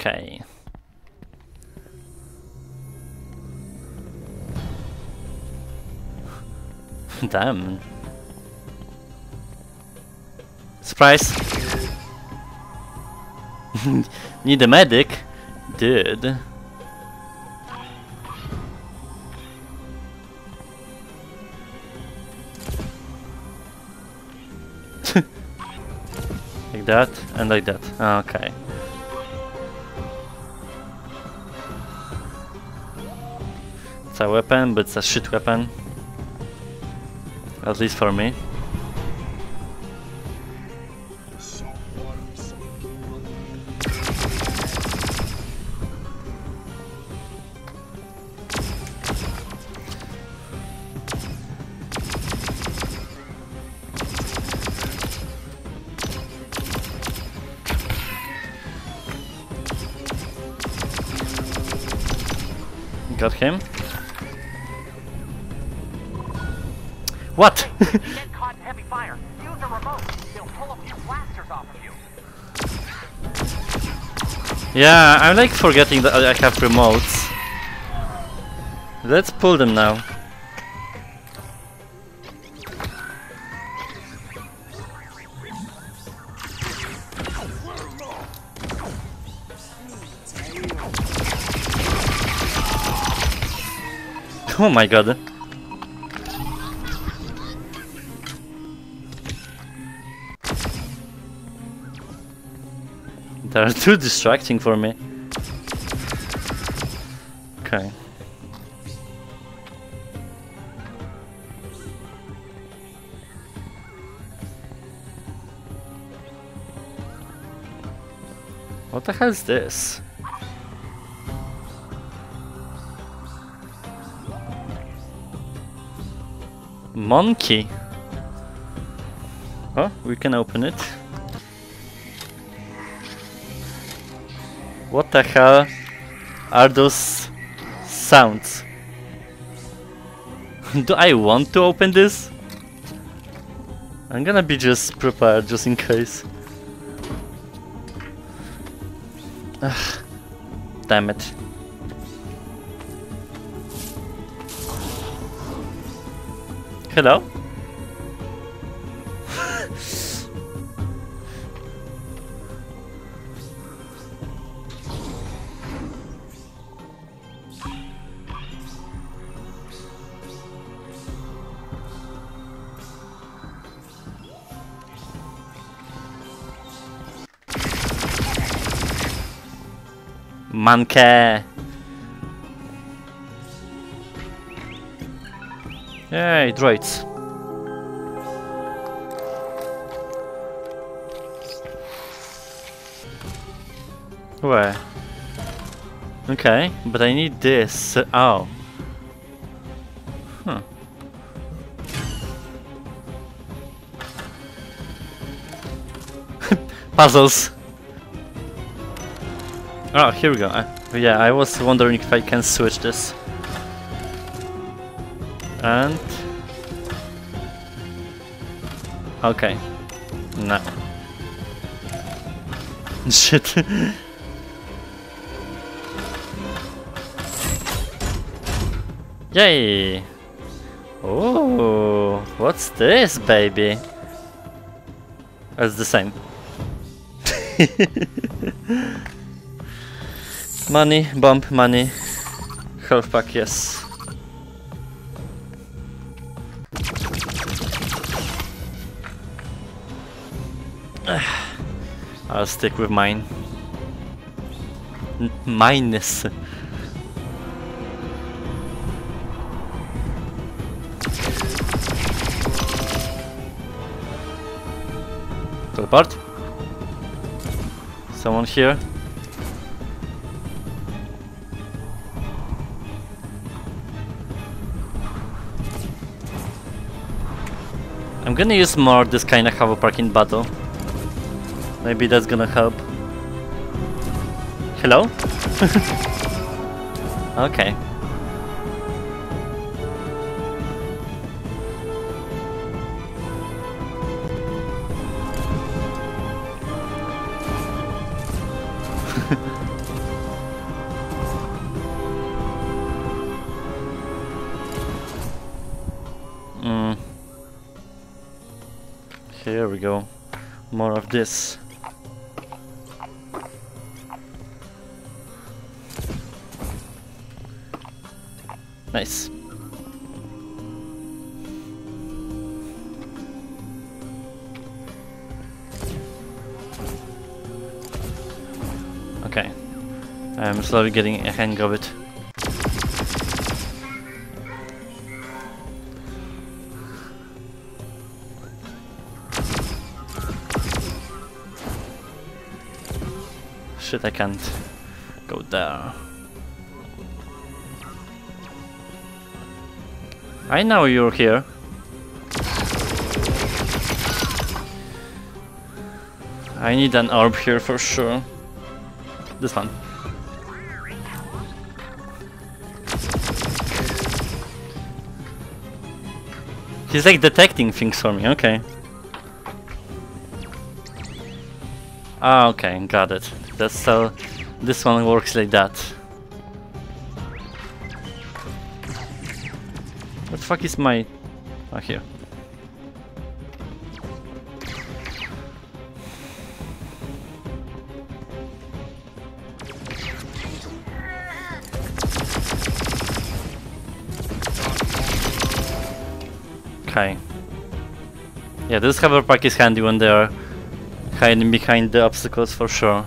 Okay. Damn. Surprise! Need a medic? Dude. Like that, and like that. Okay. It's a weapon, but it's a shit weapon. At least for me. Got him. What? Get caught in heavy fire. Use a remote. They'll pull a few blasters off of you. Yeah, I'm like forgetting that I have remotes. Let's pull them now. Oh my god. They're too distracting for me. Okay. What the hell is this? Monkey. Oh, we can open it. What the hell are those sounds? Do I want to open this? I'm gonna be just prepared just in case. Ugh. Damn it. Hello? Monkey! Yay, droids. Where? Okay, but I need this. Oh. Huh. Puzzles. Oh, here we go. Yeah, I was wondering if I can switch this. And okay, no. Shit. Yay! Oh, what's this, baby? It's the same. Money, bump, money, health pack, yes. I'll stick with mine. Minus. Teleport. Someone here. I'm gonna use more this kind of hover park in battle. Maybe that's gonna help. Hello? Okay. Here we go. More of this. Nice. Okay. I'm slowly getting a hang of it. Shit, I can't go there. I know you're here. I need an orb here for sure. This one. He's like detecting things for me, okay. Ah, okay, got it. That's how this one works, like that. What the fuck is my... Oh, here. Okay. Yeah, this hover pack is handy when they are hiding behind the obstacles for sure.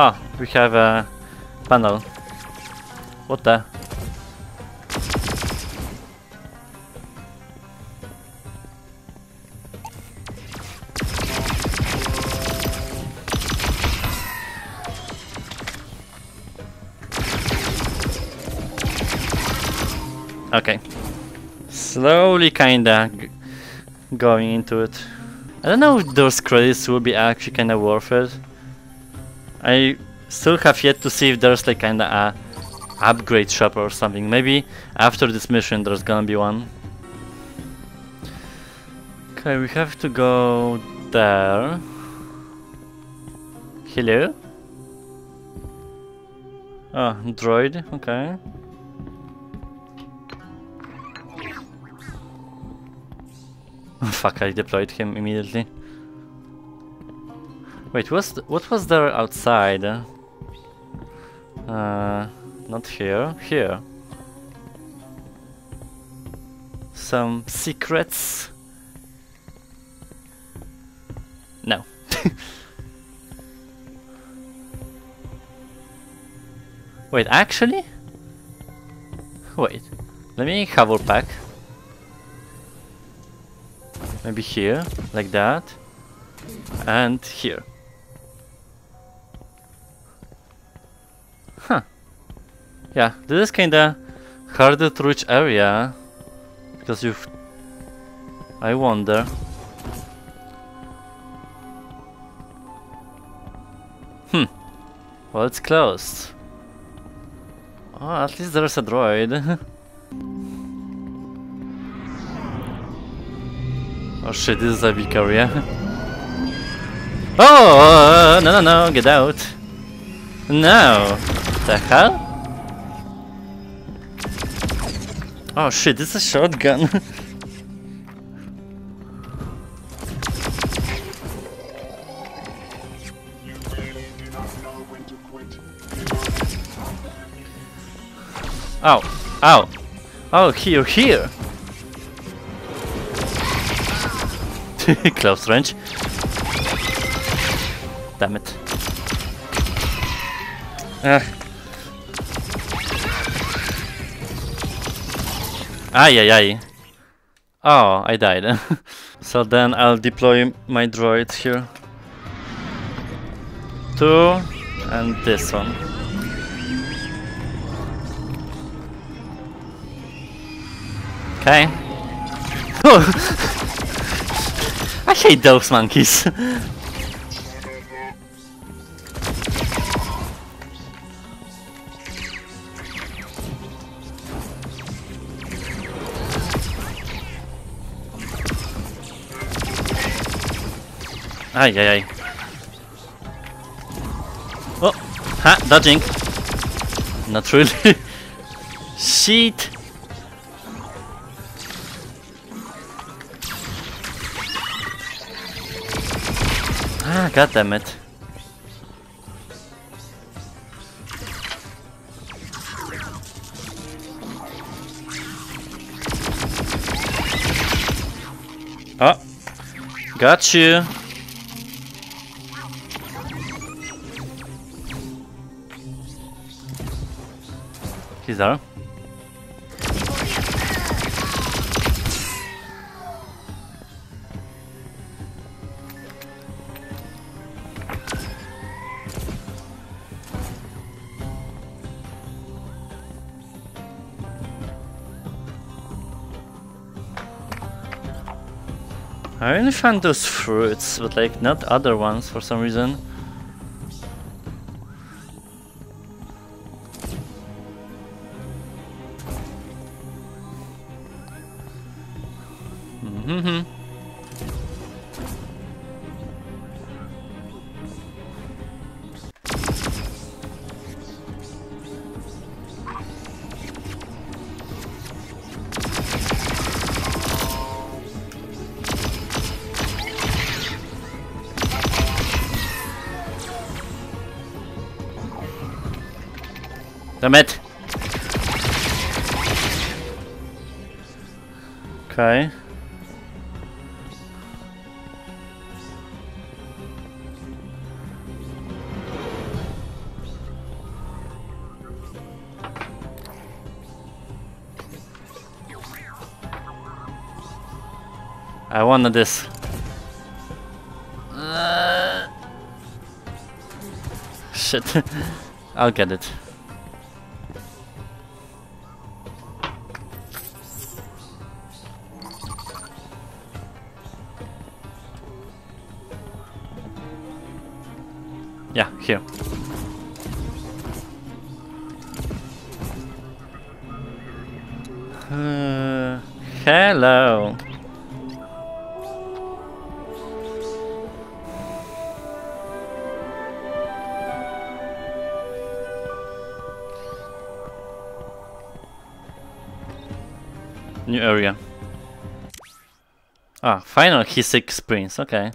Ah, we have a panel. What the? Okay. Slowly kinda going into it. I don't know if those credits will be actually kinda worth it. I still have yet to see if there's like kinda a upgrade shop or something. Maybe after this mission there's gonna be one. Okay, we have to go there. Hello? Oh, droid, okay. Fuck, I deployed him immediately. Wait, what was there outside? Not here. Here. Some secrets? No. Wait, actually? Wait, let me hover back. Maybe here, like that. And here. Huh. Yeah, this is kinda harder to reach area. Because you've... I wonder. Hmm. Well, it's closed. Oh, at least there's a droid. Oh shit, this is a big area. Oh, no, no, no, get out. No. The hell? Oh shit, this is a shotgun. Ow, ow. Oh, here, here. Close range. Damn it. Ay, ay, ay. Oh, I died. So then I'll deploy my droid here. Two, and this one. Okay. I hate those monkeys. Ay, ay, ay. Oh, ha, dodging. Not really. cheat. Ah, goddammit. Oh, got you. He's there. I really found those fruits, but like not other ones for some reason. Damn it. Okay. I wanted this. Shit. I'll get it. Yeah, here. Hello. New area. Ah, final Hisic Springs, okay.